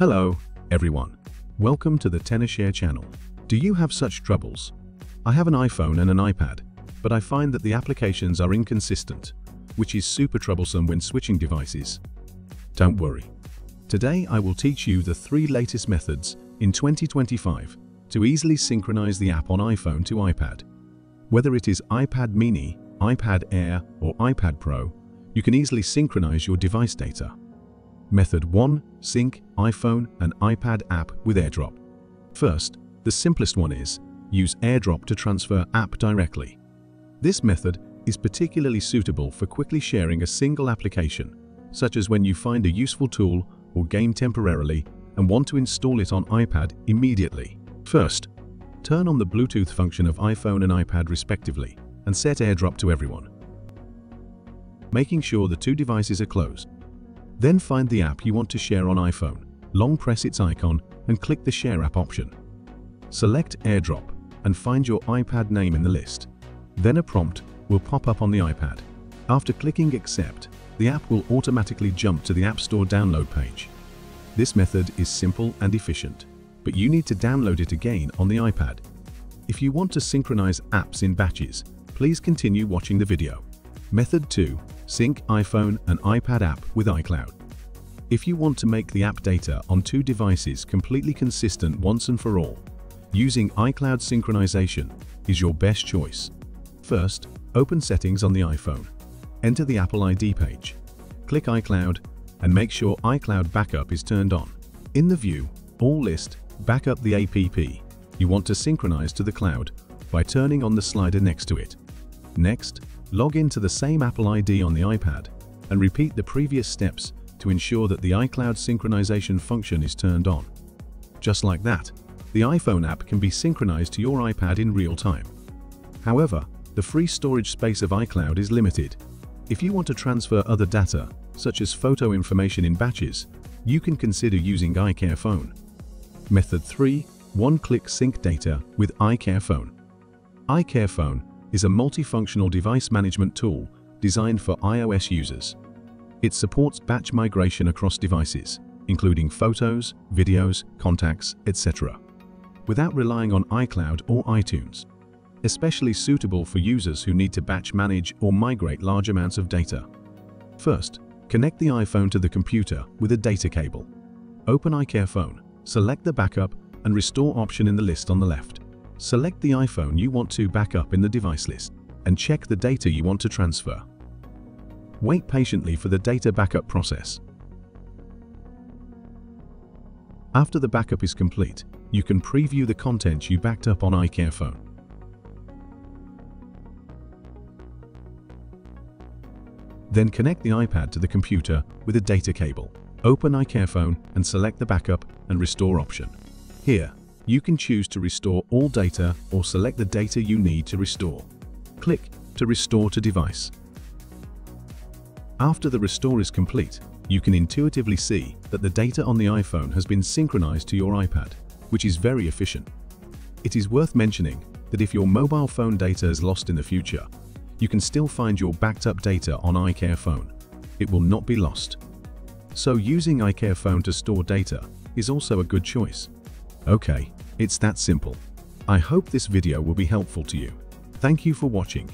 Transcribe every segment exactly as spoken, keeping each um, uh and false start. Hello, everyone. Welcome to the Tenorshare channel. Do you have such troubles? I have an iPhone and an iPad, but I find that the applications are inconsistent, which is super troublesome when switching devices. Don't worry. Today I will teach you the three latest methods in twenty twenty-five to easily synchronize the app on iPhone to iPad. Whether it is iPad Mini, iPad Air, or iPad Pro, you can easily synchronize your device data. Method one. Sync iPhone and iPad app with AirDrop. First, the simplest one is, use AirDrop to transfer app directly. This method is particularly suitable for quickly sharing a single application, such as when you find a useful tool or game temporarily and want to install it on iPad immediately. First, turn on the Bluetooth function of iPhone and iPad respectively and set AirDrop to everyone, making sure the two devices are closed. Then find the app you want to share on iPhone, long press its icon and click the Share App option. Select AirDrop and find your iPad name in the list. Then a prompt will pop up on the iPad. After clicking Accept, the app will automatically jump to the App Store download page. This method is simple and efficient, but you need to download it again on the iPad. If you want to synchronize apps in batches, please continue watching the video. Method two. Sync iPhone and iPad app with iCloud. If you want to make the app data on two devices completely consistent once and for all, using iCloud synchronization is your best choice. First, open Settings on the iPhone. Enter the Apple I D page. Click iCloud and make sure iCloud Backup is turned on. In the View, All list, back up the app you want to synchronize to the cloud by turning on the slider next to it. Next, log into the same Apple I D on the iPad and repeat the previous steps to ensure that the iCloud synchronization function is turned on. Just like that, the iPhone app can be synchronized to your iPad in real time. However, the free storage space of iCloud is limited. If you want to transfer other data, such as photo information in batches, you can consider using iCareFone. Method three. One-click sync data with iCareFone. iCareFone is a multifunctional device management tool designed for iOS users. It supports batch migration across devices, including photos, videos, contacts, et cetera, without relying on iCloud or iTunes. Especially suitable for users who need to batch manage or migrate large amounts of data. First, connect the iPhone to the computer with a data cable. Open iCareFone, select the Backup and Restore option in the list on the left. Select the iPhone you want to back up in the device list and check the data you want to transfer. Wait patiently for the data backup process. After the backup is complete, you can preview the content you backed up on iCareFone. Then connect the iPad to the computer with a data cable. Open iCareFone and select the Backup and Restore option. Here, you can choose to restore all data or select the data you need to restore. Click to restore to device. After the restore is complete, you can intuitively see that the data on the iPhone has been synchronized to your iPad, which is very efficient. It is worth mentioning that if your mobile phone data is lost in the future, you can still find your backed up data on iCareFone. It will not be lost. So using iCareFone to store data is also a good choice. Okay, it's that simple. I hope this video will be helpful to you. Thank you for watching.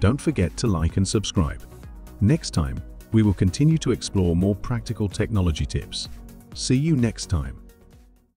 Don't forget to like and subscribe. Next time, we will continue to explore more practical technology tips. See you next time.